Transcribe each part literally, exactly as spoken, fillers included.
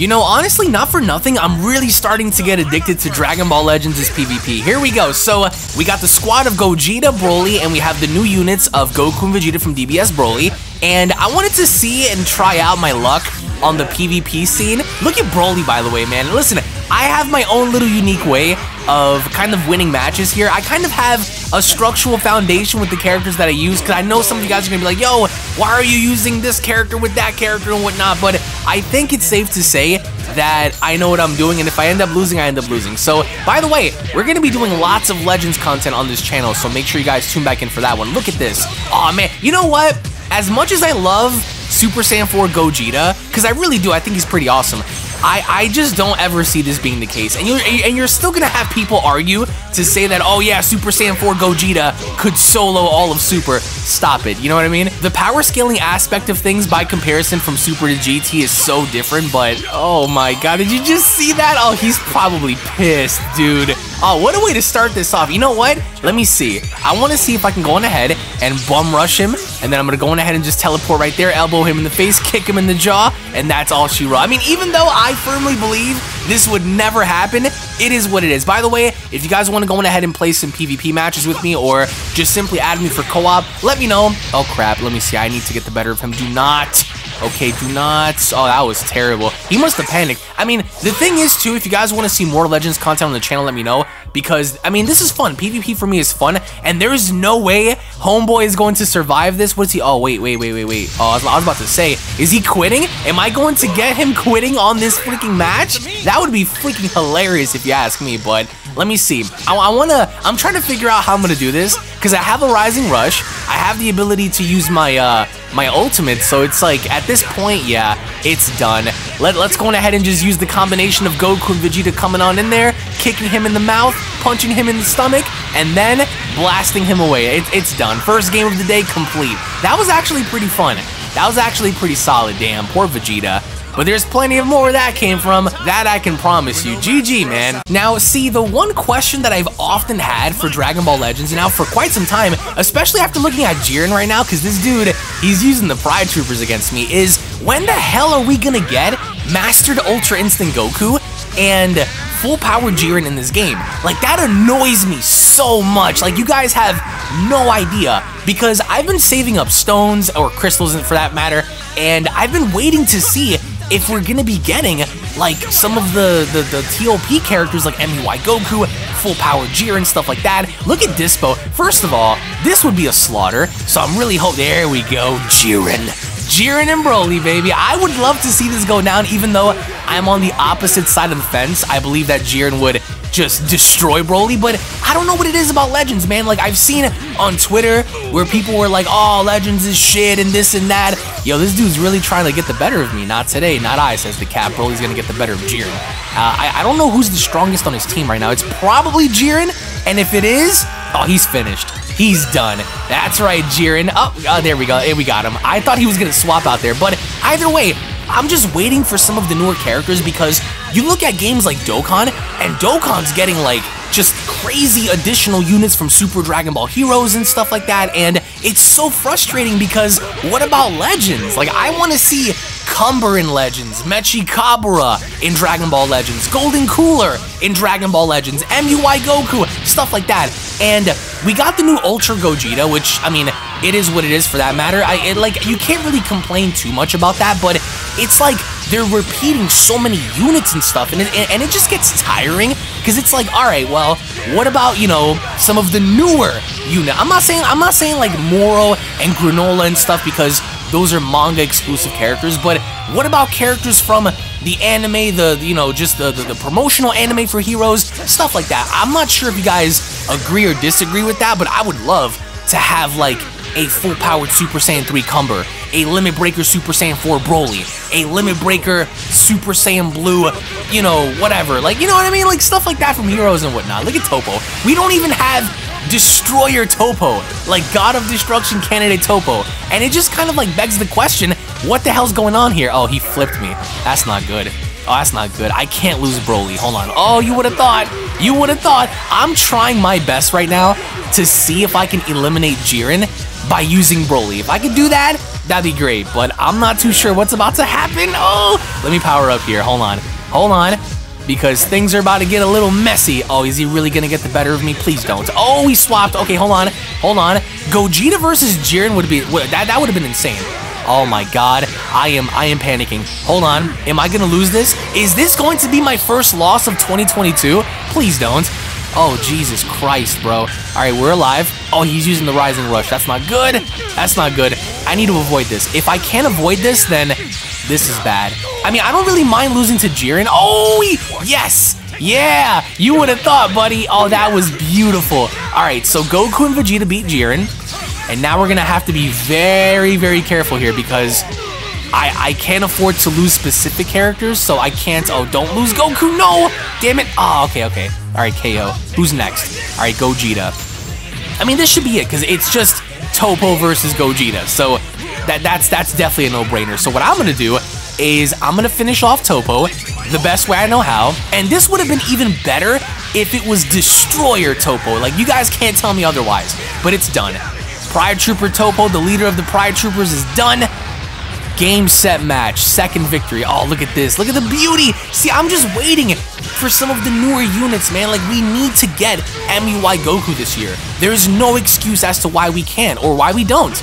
You know, honestly, not for nothing, I'm really starting to get addicted to Dragon Ball Legends' PvP. Here we go. So, uh, we got the squad of Gogeta, Broly, and we have the new units of Goku and Vegeta from D B S Broly. And I wanted to see and try out my luck on the PvP scene. Look at Broly, by the way, man. Listen, I have my own little unique way of kind of winning matches here. I kind of have a structural foundation with the characters that I use, because I know some of you guys are gonna be like, yo, why are you using this character with that character and whatnot, but I think it's safe to say that I know what I'm doing, and if I end up losing, I end up losing. So, by the way, we're gonna be doing lots of Legends content on this channel, so make sure you guys tune back in for that one. Look at this. Aw, man, you know what? As much as I love Super Saiyan four Gogeta, because I really do, I think he's pretty awesome, I, I just don't ever see this being the case. And you're, and you're still going to have people argue to say that, oh yeah, Super Saiyan four Gogeta could solo all of Super. Stop it, you know what I mean? The power scaling aspect of things by comparison from Super to G T is so different, but oh my god, did you just see that? Oh, he's probably pissed, dude. Oh, what a way to start this off. You know what? Let me see. I want to see if I can go on ahead and bum rush him, and then I'm going to go on ahead and just teleport right there, elbow him in the face, kick him in the jaw, and that's all she wrote. I mean, even though I firmly believe this would never happen, it is what it is. By the way, if you guys want to go on ahead and play some PvP matches with me, or just simply add me for co-op, let me know. Oh, crap. Let me see. I need to get the better of him. Do not... Okay, do not... Oh, that was terrible. He must have panicked. I mean, the thing is, too, if you guys want to see more Legends content on the channel, let me know. Because, I mean, this is fun. PvP for me is fun. And there is no way Homeboy is going to survive this. What's he... Oh, wait, wait, wait, wait, wait. Oh, I was, I was about to say, is he quitting? Am I going to get him quitting on this freaking match? That would be freaking hilarious if you ask me, but... Let me see. I, I want to... I'm trying to figure out how I'm going to do this, because I have a Rising Rush. I have the ability to use my uh, my ultimate, so it's like, at this point, yeah, it's done. Let, let's go on ahead and just use the combination of Goku and Vegeta coming on in there, kicking him in the mouth, punching him in the stomach, and then blasting him away. It, it's done. First game of the day, complete. That was actually pretty fun. That was actually pretty solid. Damn, poor Vegeta. But there's plenty of more where that came from, that I can promise you. G G, man. Now, see, the one question that I've often had for Dragon Ball Legends, and now for quite some time, especially after looking at Jiren right now, because this dude, he's using the Pride Troopers against me, is when the hell are we gonna get Mastered Ultra Instinct Goku and Full Power Jiren in this game? Like, that annoys me so much. Like, you guys have no idea, because I've been saving up stones, or crystals for that matter, and I've been waiting to see if we're gonna be getting, like, some of the, the, the T O P characters, like M U I Goku, Full Power Jiren, stuff like that. Look at Dispo. First of all, this would be a slaughter, so I'm really hoping... There we go, Jiren. Jiren and Broly, baby. I would love to see this go down, even though I'm on the opposite side of the fence. I believe that Jiren would just destroy Broly, but I don't know what it is about Legends, man. Like, I've seen on Twitter where people were like, oh, Legends is shit and this and that. Yo, this dude's really trying to get the better of me. Not today, not I, says the cat. Broly's gonna get the better of Jiren. Uh, I, I don't know who's the strongest on his team right now. It's probably Jiren, and if it is, oh, he's finished. He's done. That's right, Jiren. Oh, oh there we go. Hey, we got him. I thought he was gonna swap out there, but either way, I'm just waiting for some of the newer characters, because you look at games like Dokkan, and Dokkan's getting, like, just crazy additional units from Super Dragon Ball Heroes and stuff like that, and it's so frustrating, because what about Legends? Like, I want to see Cumber in Legends, Mechikabura in Dragon Ball Legends, Golden Cooler in Dragon Ball Legends, M U I Goku, stuff like that, and we got the new Ultra Gogeta, which, I mean, it is what it is for that matter. I it, like, you can't really complain too much about that, but it's like they're repeating so many units and stuff, and it, and it just gets tiring, because it's like, all right, well, what about, you know, some of the newer units? I'm not saying I'm not saying like Moro and Granola and stuff, because those are manga exclusive characters, but what about characters from the anime, the, you know, just the, the, the promotional anime for Heroes, stuff like that? I'm not sure if you guys agree or disagree with that, but I would love to have, like, a full-powered Super Saiyan three Cumber, a Limit Breaker Super Saiyan four Broly, a Limit Breaker Super Saiyan Blue, you know, whatever. Like, you know what I mean? Like, stuff like that from Heroes and whatnot. Look at Toppo. We don't even have Destroyer Toppo, like God of Destruction candidate Toppo. And it just kind of, like, begs the question, what the hell's going on here? Oh, he flipped me. That's not good. Oh, that's not good. I can't lose Broly. Hold on. Oh, you would have thought. You would have thought. I'm trying my best right now to see if I can eliminate Jiren by using Broly. If I could do that, that'd be great, but I'm not too sure what's about to happen. Oh, let me power up here. Hold on. Hold on. Because things are about to get a little messy. Oh, is he really going to get the better of me? Please don't. Oh, he swapped. Okay, hold on. Hold on. Gogeta versus Jiren would be... That, that would have been insane. Oh, my God. I am I am panicking. Hold on. Am I going to lose this? Is this going to be my first loss of twenty twenty-two? Please don't. Oh, Jesus Christ, bro. All right, we're alive. Oh, he's using the Rising Rush. That's not good. That's not good. I need to avoid this. If I can't avoid this, then... This is bad. I mean, I don't really mind losing to Jiren. Oh, yes! Yeah! You would have thought, buddy. Oh, that was beautiful. All right, so Goku and Vegeta beat Jiren. And now we're going to have to be very, very careful here because I, I can't afford to lose specific characters, so I can't... Oh, don't lose Goku. No! Damn it. Oh, okay, okay. All right, K O. Who's next? All right, Gogeta. I mean, this should be it because it's just Toppo versus Gogeta. So... That, that's that's definitely a no-brainer. So what I'm going to do is I'm going to finish off Toppo the best way I know how. And this would have been even better if it was Destroyer Toppo. Like, you guys can't tell me otherwise. But it's done. Pride Trooper Toppo, the leader of the Pride Troopers, is done. Game, set, match. Second victory. Oh, look at this. Look at the beauty. See, I'm just waiting for some of the newer units, man. Like, we need to get M U I Goku this year. There's no excuse as to why we can't or why we don't.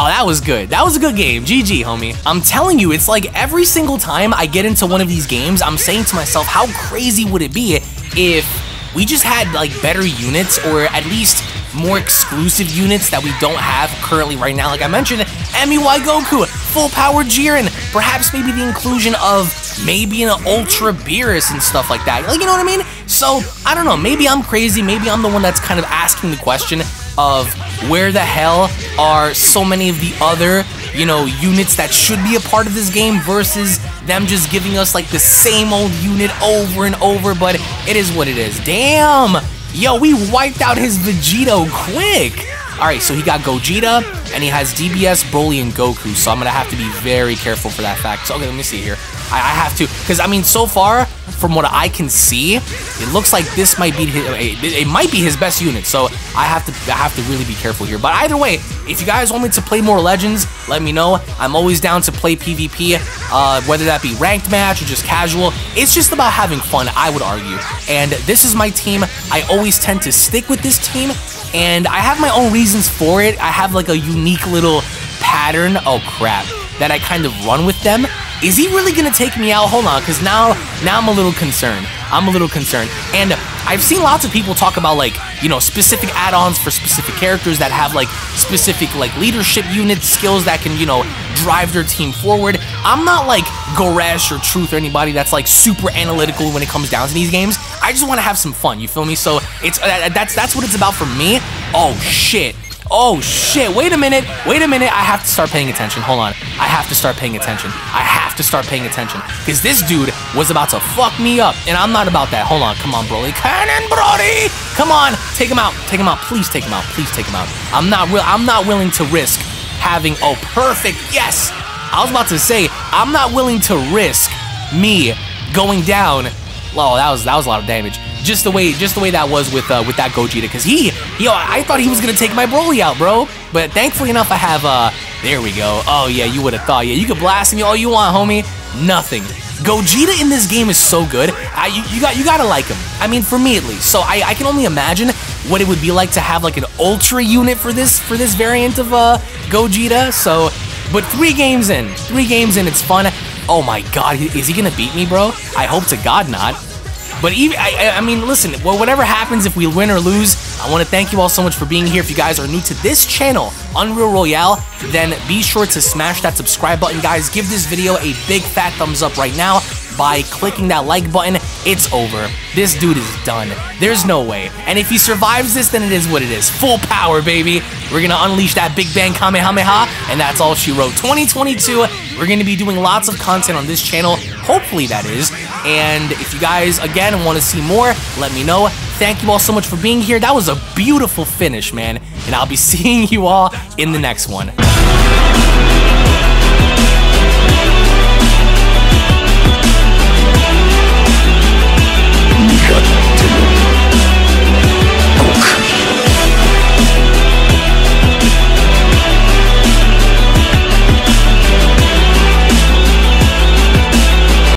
Oh, that was good. That was a good game. G G, homie. I'm telling you, it's like every single time I get into one of these games, I'm saying to myself, how crazy would it be if we just had, like, better units or at least more exclusive units that we don't have currently right now? Like I mentioned, M U I Goku, Full Power Jiren, perhaps maybe the inclusion of maybe an Ultra Beerus and stuff like that. Like, you know what I mean? So, I don't know. Maybe I'm crazy. Maybe I'm the one that's kind of asking the question of... Where the hell are so many of the other, you know, units that should be a part of this game versus them just giving us, like, the same old unit over and over, but it is what it is. Damn! Yo, we wiped out his Vegito quick! Alright, so he got Gogeta, and he has D B S, Broly, and Goku, so I'm gonna have to be very careful for that fact. So, okay, let me see here. I, I have to, because, I mean, so far, from what I can see, it looks like this might be his, it might be his best unit, so I have to I have to really be careful here. But either way, if you guys want me to play more Legends, let me know. I'm always down to play PvP, uh, whether that be ranked match or just casual. It's just about having fun, I would argue. And this is my team. I always tend to stick with this team, and I have my own reasons for it. I have, like, a unique little pattern. Oh, crap. That I kind of run with them. Is he really going to take me out? Hold on, because now, now I'm a little concerned. I'm a little concerned. And I've seen lots of people talk about, like, you know, specific add-ons for specific characters that have, like, specific, like, leadership unit skills that can, you know, drive their team forward. I'm not, like, Goresh or Truth or anybody that's, like, super analytical when it comes down to these games. I just want to have some fun, you feel me? So it's uh, that's that's what it's about for me. Oh, shit. Oh, shit. Wait a minute. Wait a minute. I have to start paying attention. Hold on. I have to start paying attention. I have to start paying attention. Because this dude was about to fuck me up. And I'm not about that. Hold on. Come on, Broly. Cannon, Broly. Come on. Take him out. Take him out. Please take him out. Please take him out. I'm not real. I'm not willing to risk having... Oh, perfect. Yes. I was about to say, I'm not willing to risk me going down. Oh, that was, that was a lot of damage. Just the way, just the way that was with uh, with that Gogeta, because he, yo, I thought he was gonna take my Broly out, bro. But thankfully enough, I have. Uh, there we go. Oh yeah, you would have thought. Yeah, you could blast me all you want, homie. Nothing. Gogeta in this game is so good. I, you, you got, you gotta like him. I mean, for me at least. So I, I can only imagine what it would be like to have, like, an Ultra unit for this, for this variant of uh, Gogeta. So, but three games in, three games in, it's fun. Oh my God, is he gonna beat me, bro? I hope to God not. But even, I, I mean, listen, well, whatever happens, if we win or lose, I want to thank you all so much for being here. If you guys are new to this channel, Unreal Royale, then be sure to smash that subscribe button, guys. Give this video a big fat thumbs up right now by clicking that like button. It's over. This dude is done. There's no way. And if he survives this, then it is what it is. Full power, baby. We're going to unleash that Big Bang Kamehameha, and that's all she wrote. twenty twenty-two, we're going to be doing lots of content on this channel. Hopefully, that is. And if you guys, again, want to see more, let me know. Thank you all so much for being here. That was a beautiful finish, man. And I'll be seeing you all in the next one.